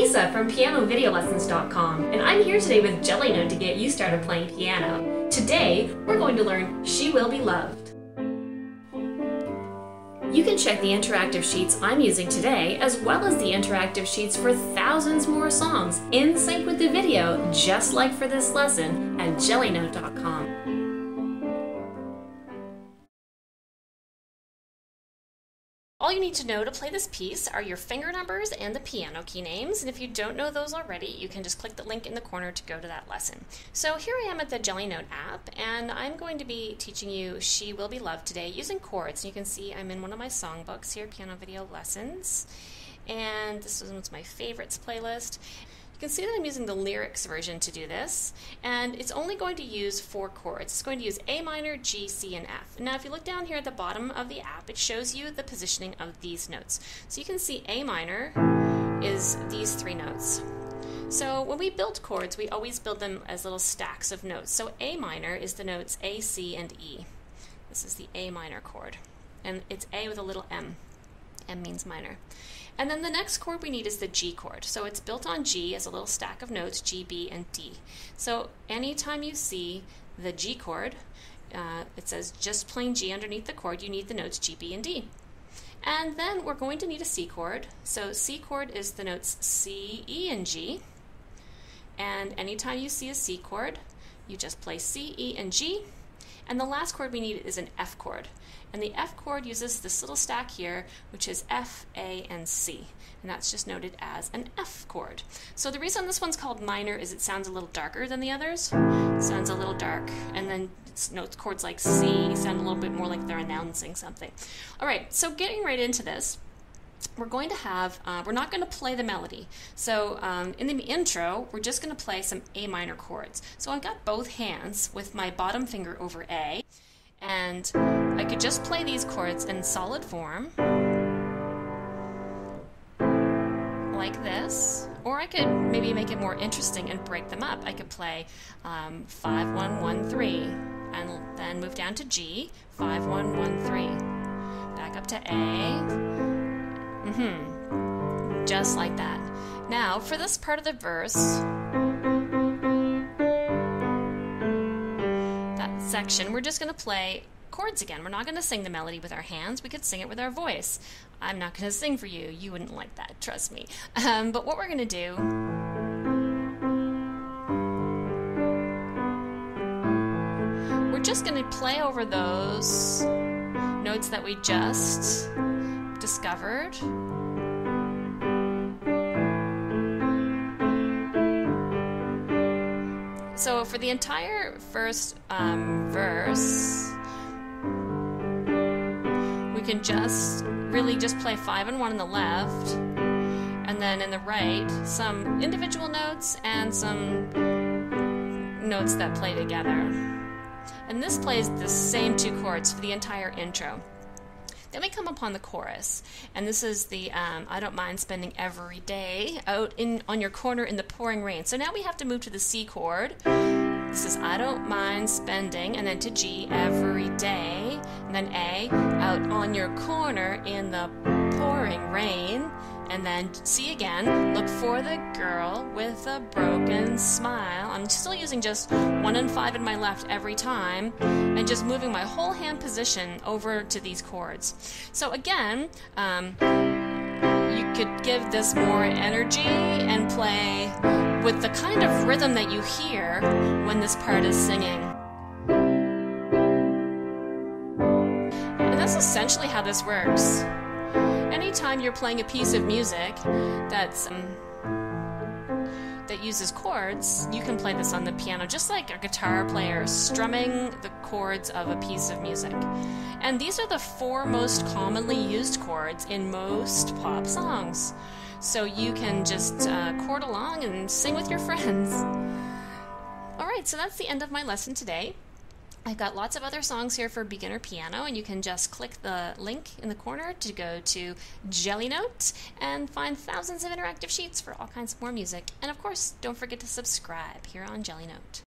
Lisa from PianoVideoLessons.com, and I'm here today with Jellynote to get you started playing piano. Today, we're going to learn She Will Be Loved. You can check the interactive sheets I'm using today, as well as the interactive sheets for thousands more songs in sync with the video, just like for this lesson, at jellynote.com. All you need to know to play this piece are your finger numbers and the piano key names, and if you don't know those already, you can just click the link in the corner to go to that lesson. So here I am at the Jellynote app, and I'm going to be teaching you She Will Be Loved today using chords. You can see I'm in one of my songbooks here, Piano Video Lessons, and this one's my favorites playlist. You can see that I'm using the lyrics version to do this, and it's only going to use 4 chords. It's going to use A minor, G, C, and F. Now if you look down here at the bottom of the app, it shows you the positioning of these notes. So you can see A minor is these 3 notes. So when we build chords, we always build them as little stacks of notes. So A minor is the notes A, C, and E. This is the A minor chord, and it's A with a little M. M means minor. And then the next chord we need is the G chord. So it's built on G as a little stack of notes, G, B, and D. So anytime you see the G chord, it says just plain G underneath the chord, you need the notes G, B, and D. And then we're going to need a C chord. So C chord is the notes C, E, and G. And anytime you see a C chord, you just play C, E, and G. And the last chord we need is an F chord. And the F chord uses this little stack here, which is F, A, and C. And that's just noted as an F chord. So the reason this one's called minor is it sounds a little darker than the others. It sounds a little dark. And then notes chords like C sound a little bit more like they're announcing something. All right, so getting right into this, we're going to have, we're not going to play the melody. So in the intro, we're just going to play some A minor chords. So I've got both hands with my bottom finger over A, and I could just play these chords in solid form, like this, or I could maybe make it more interesting and break them up. I could play 5, 1, 1, 3, and then move down to G, 5, 1, 1, 3, back up to A, just like that. Now, for this part of the verse, that section, we're just going to play chords again. We're not going to sing the melody with our hands. We could sing it with our voice. I'm not going to sing for you. You wouldn't like that, trust me. But what we're going to do, we're just going to play over those notes that we just discovered. So for the entire first verse, we can just really just play 5 and 1 on the left, and then in the right, some individual notes and some notes that play together. And this plays the same 2 chords for the entire intro. Then we come upon the chorus, and this is the I don't mind spending every day out on your corner in the pouring rain. So now we have to move to the C chord. This is I don't mind spending, and then to G, every day, and then A, out on your corner in the pouring rain, and then C again, look for the girl with a broken smile. I'm still using just 1 and 5 in my left every time, and just moving my whole hand position over to these chords. So again, you could give this more energy and play with the kind of rhythm that you hear when this part is singing. And that's essentially how this works. Anytime you're playing a piece of music that's that uses chords, you can play this on the piano, just like a guitar player strumming the chords of a piece of music. And these are the 4 most commonly used chords in most pop songs. So you can just chord along and sing with your friends. All right, so that's the end of my lesson today. I've got lots of other songs here for beginner piano, and you can just click the link in the corner to go to Jellynote and find thousands of interactive sheets for all kinds of more music. And of course, don't forget to subscribe here on Jellynote.